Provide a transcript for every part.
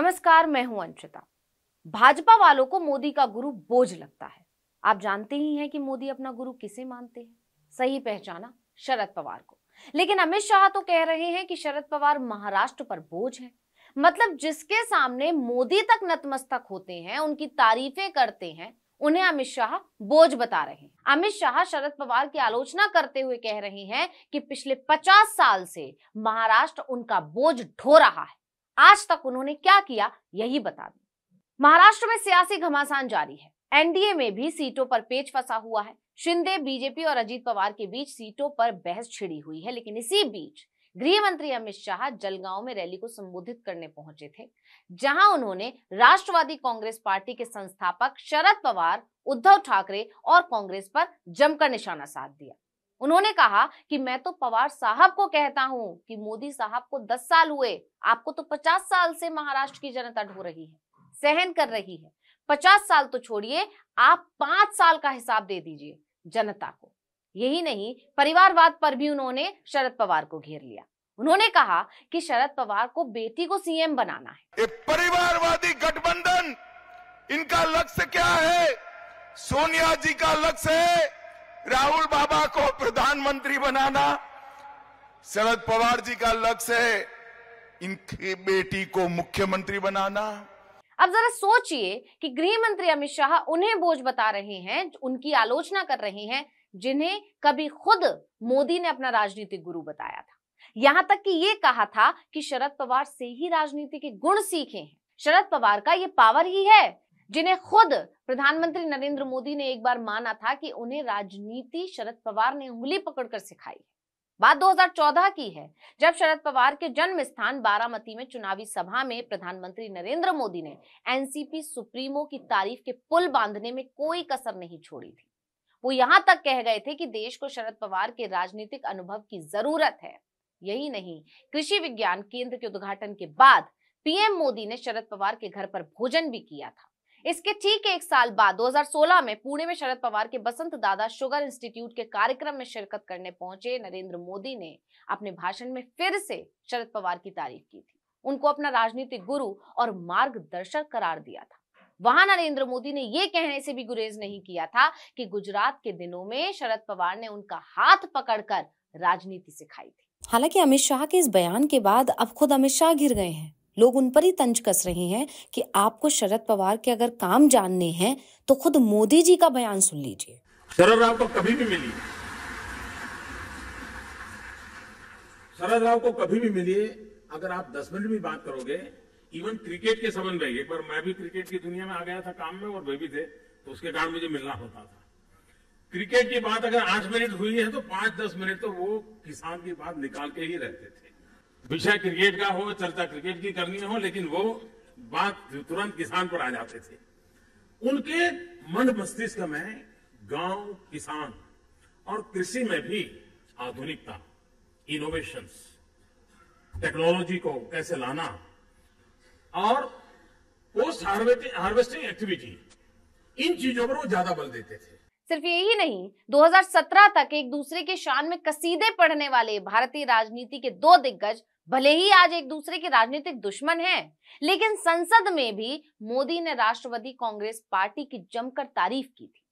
नमस्कार, मैं हूं अंशिता। भाजपा वालों को मोदी का गुरु बोझ लगता है। आप जानते ही हैं कि मोदी अपना गुरु किसे मानते हैं, सही पहचाना शरद पवार को। लेकिन अमित शाह तो कह रहे हैं कि शरद पवार महाराष्ट्र पर बोझ है। मतलब जिसके सामने मोदी तक नतमस्तक होते हैं, उनकी तारीफें करते हैं, उन्हें अमित शाह बोझ बता रहे हैं। अमित शाह शरद पवार की आलोचना करते हुए कह रहे हैं कि पिछले 50 साल से महाराष्ट्र उनका बोझ ढो रहा है। आज तक उन्होंने क्या किया यही बता दें। महाराष्ट्र में सियासी घमासान जारी है। एनडीए में भी सीटों पर पेच फंसा हुआ है। शिंदे, बीजेपी और अजीत पवार के बीच सीटों पर बहस छिड़ी हुई है। लेकिन इसी बीच गृह मंत्री अमित शाह जलगांव में रैली को संबोधित करने पहुंचे थे, जहां उन्होंने राष्ट्रवादी कांग्रेस पार्टी के संस्थापक शरद पवार, उद्धव ठाकरे और कांग्रेस पर जमकर निशाना साध दिया। उन्होंने कहा कि मैं तो पवार साहब को कहता हूं कि मोदी साहब को 10 साल हुए, आपको तो 50 साल से महाराष्ट्र की जनता ढो रही है, सहन कर रही है। 50 साल तो छोड़िए, आप 5 साल का हिसाब दे दीजिए जनता को। यही नहीं, परिवारवाद पर भी उन्होंने शरद पवार को घेर लिया। उन्होंने कहा कि शरद पवार को बेटी को सीएम बनाना है। ये परिवारवादी गठबंधन, इनका लक्ष्य क्या है? सोनिया जी का लक्ष्य है राहुल बाबा को प्रधानमंत्री बनाना। शरद पवार जी का लक्ष्य है इनकी बेटी को मुख्यमंत्री बनाना। अब जरा सोचिए कि गृह मंत्री अमित शाह उन्हें बोझ बता रहे हैं, उनकी आलोचना कर रहे हैं, जिन्हें कभी खुद मोदी ने अपना राजनीतिक गुरु बताया था। यहां तक कि ये कहा था कि शरद पवार से ही राजनीति के गुण सीखे हैं। शरद पवार का ये पावर ही है जिन्हें खुद प्रधानमंत्री नरेंद्र मोदी ने एक बार माना था कि उन्हें राजनीति शरद पवार ने उंगली पकड़कर सिखाई। बात 2014 की है, जब शरद पवार के जन्म स्थान बारामती में चुनावी सभा में प्रधानमंत्री नरेंद्र मोदी ने एनसीपी सुप्रीमो की तारीफ के पुल बांधने में कोई कसर नहीं छोड़ी थी। वो यहाँ तक कह गए थे कि देश को शरद पवार के राजनीतिक अनुभव की जरूरत है। यही नहीं, कृषि विज्ञान केंद्र के उद्घाटन के बाद पीएम मोदी ने शरद पवार के घर पर भोजन भी किया था। इसके ठीक एक साल बाद 2016 में पुणे में शरद पवार के बसंत दादा शुगर इंस्टीट्यूट के कार्यक्रम में शिरकत करने पहुंचे नरेंद्र मोदी ने अपने भाषण में फिर से शरद पवार की तारीफ की थी, उनको अपना राजनीतिक गुरु और मार्गदर्शक करार दिया था। वहां नरेंद्र मोदी ने ये कहने से भी गुरेज नहीं किया था कि गुजरात के दिनों में शरद पवार ने उनका हाथ पकड़कर राजनीति सिखाई थी। हालांकि अमित शाह के इस बयान के बाद अब खुद अमित शाह घिर गए हैं। लोग उन पर ही तंज कस रहे हैं कि आपको शरद पवार के अगर काम जानने हैं तो खुद मोदी जी का बयान सुन लीजिए। शरद राव को कभी भी मिलिए, शरद राव को कभी भी मिलिए। अगर आप 10 मिनट भी बात करोगे, इवन क्रिकेट के संबंध में, एक बार मैं भी क्रिकेट की दुनिया में आ गया था काम में और वे भी थे, तो उसके कारण मुझे मिलना होता था। क्रिकेट की बात अगर 8 मिनट हुई है तो 5-10 मिनट तो वो किसान की बात निकाल के ही रहते थे। विषय क्रिकेट का हो, चर्चा क्रिकेट की करनी हो, लेकिन वो बात तुरंत किसान पर आ जाते थे। उनके मन मस्तिष्क में गांव, किसान और कृषि में भी आधुनिकता, इनोवेशंस, टेक्नोलॉजी को कैसे लाना और पोस्ट हार्वेस्टिंग एक्टिविटी, इन चीजों पर वो ज्यादा बल देते थे। सिर्फ यही नहीं, 2017 तक एक दूसरे के शान में कसीदे पढ़ने वाले भारतीय राजनीति के दो दिग्गज भले ही आज एक दूसरे के राजनीतिक दुश्मन हैं, लेकिन संसद में भी मोदी ने राष्ट्रवादी कांग्रेस पार्टी की जमकर तारीफ की थी।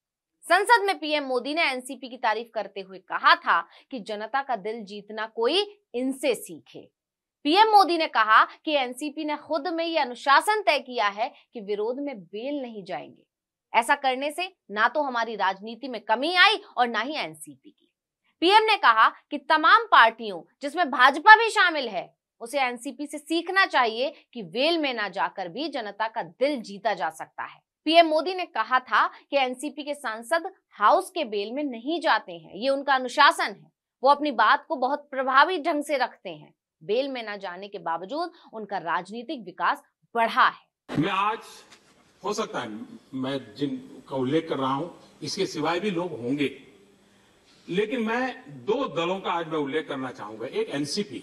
संसद में पीएम मोदी ने एनसीपी की तारीफ करते हुए कहा था कि जनता का दिल जीतना कोई इनसे सीखे। पीएम मोदी ने कहा कि एनसीपी ने खुद में ये अनुशासन तय किया है कि विरोध में बेल नहीं जाएंगे। ऐसा करने से ना तो हमारी राजनीति में कमी आई और ना ही एनसीपी की। पीएम ने कहा कि तमाम पार्टियों जिसमें भाजपा भी शामिल है, उसे एनसीपी से सीखना चाहिए कि वेल में ना जाकर भी जनता का दिल जीता जा सकता है। पीएम मोदी ने कहा था कि एनसीपी के सांसद हाउस के बेल में नहीं जाते हैं, ये उनका अनुशासन है। वो अपनी बात को बहुत प्रभावी ढंग से रखते हैं। बेल में ना जाने के बावजूद उनका राजनीतिक विकास बढ़ा है। मैं आज हो सकता है मैं जिनका उल्लेख कर रहा हूं, इसके सिवाय भी लोग होंगे, लेकिन मैं दो दलों का आज मैं उल्लेख करना चाहूंगा, एक एनसीपी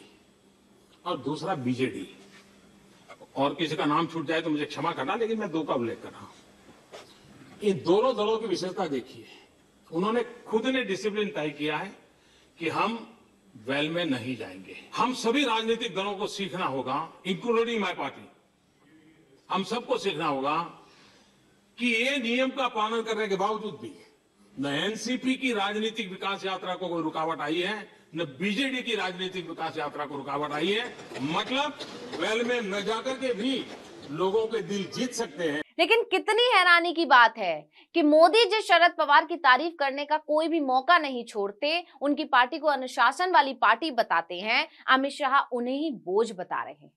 और दूसरा बीजेडी। और किसी का नाम छूट जाए तो मुझे क्षमा करना, लेकिन मैं दो का उल्लेख कर रहा हूं। इन दोनों दलों की विशेषता देखिए, उन्होंने खुद ने डिसिप्लिन तय किया है कि हम वेल में नहीं जाएंगे। हम सभी राजनीतिक दलों को सीखना होगा, इंक्लूडिंग माई पार्टी, हम सबको सीखना होगा कि ये नियम का पालन करने के बावजूद भी न एनसीपी की राजनीतिक विकास यात्रा को कोई रुकावट आई है, न बीजेडी की राजनीतिक विकास यात्रा को रुकावट आई है। मतलब वेल में न जाकर के भी लोगों के दिल जीत सकते हैं। लेकिन कितनी हैरानी की बात है कि मोदी जी शरद पवार की तारीफ करने का कोई भी मौका नहीं छोड़ते, उनकी पार्टी को अनुशासन वाली पार्टी बताते हैं। अमित शाह उन्हें ही बोझ बता रहे हैं।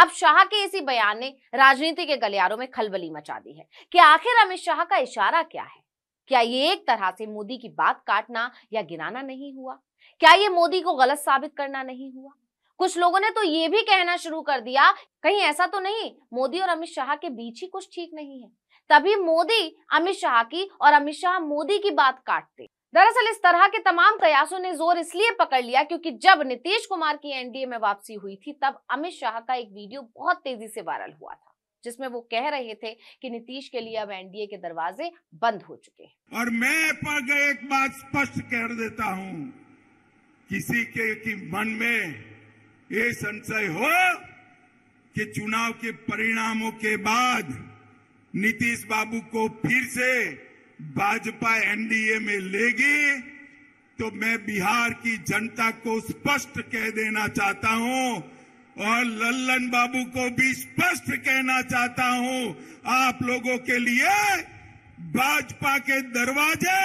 अब शाह के इसी बयान ने राजनीति के गलियारों में खलबली मचा दी है कि आखिर अमित शाह का इशारा क्या है। क्या ये एक तरह से मोदी की बात काटना या गिराना नहीं हुआ? क्या ये मोदी को गलत साबित करना नहीं हुआ? कुछ लोगों ने तो ये भी कहना शुरू कर दिया, कहीं ऐसा तो नहीं मोदी और अमित शाह के बीच ही कुछ ठीक नहीं है, तभी मोदी अमित शाह की और अमित शाह मोदी की बात काटते। दरअसल इस तरह के तमाम कयासों ने जोर इसलिए पकड़ लिया क्योंकि जब नीतीश कुमार की एनडीए में वापसी हुई थी तब अमित शाह का एक वीडियो बहुत तेजी से वायरल हुआ था जिसमें वो कह रहे थे कि नीतीश के लिए अब एनडीए के दरवाजे बंद हो चुके हैं। और मैं एक बात स्पष्ट कह देता हूँ, किसी के मन में ये संशय हो कि चुनाव के परिणामों के बाद नीतीश बाबू को फिर से भाजपा एनडीए में लेगी, तो मैं बिहार की जनता को स्पष्ट कह देना चाहता हूं और लल्लन बाबू को भी स्पष्ट कहना चाहता हूं, आप लोगों के लिए भाजपा के दरवाजे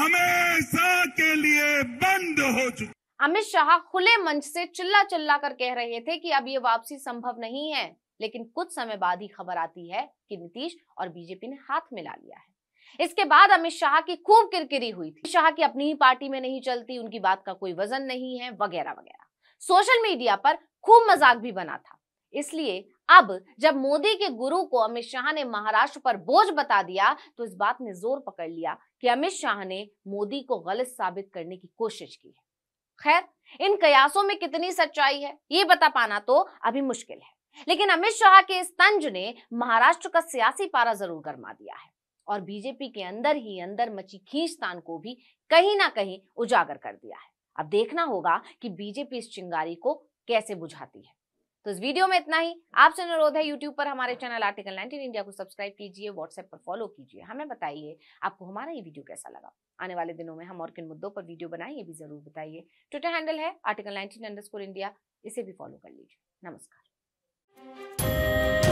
हमेशा के लिए बंद हो चुके। अमित शाह खुले मंच से चिल्ला चिल्ला कर कह रहे थे कि अब ये वापसी संभव नहीं है, लेकिन कुछ समय बाद ही खबर आती है कि नीतीश और बीजेपी ने हाथ मिला लिया है। इसके बाद अमित शाह की खूब किरकिरी हुई थी, शाह की अपनी ही पार्टी में नहीं चलती, उनकी बात का कोई वजन नहीं है वगैरह वगैरह। सोशल मीडिया पर खूब मजाक भी बना था। इसलिए अब जब मोदी के गुरु को अमित शाह ने महाराष्ट्र पर बोझ बता दिया तो इस बात ने जोर पकड़ लिया कि अमित शाह ने मोदी को गलत साबित करने की कोशिश की है। खैर, इन कयासों में कितनी सच्चाई है ये बता पाना तो अभी मुश्किल है, लेकिन अमित शाह के इस तंज ने महाराष्ट्र का सियासी पारा जरूर गर्मा दिया है और बीजेपी के अंदर ही अंदर मची खींचतान को भी कहीं ना कहीं उजागर कर दिया है। अब देखना होगा कि बीजेपी इस चिंगारी को कैसे बुझाती है। तो इस वीडियो में इतना ही। आपसे अनुरोध है, यूट्यूब पर हमारे चैनल आर्टिकल 19 इंडिया को सब्सक्राइब कीजिए, व्हाट्सएप पर फॉलो कीजिए। हमें बताइए आपको हमारा ये वीडियो कैसा लगा। आने वाले दिनों में हम और किन मुद्दों पर वीडियो बनाए ये भी जरूर बताइए। ट्विटर हैंडल है आर्टिकल 19_इंडिया, इसे भी फॉलो कर लीजिए। नमस्कार।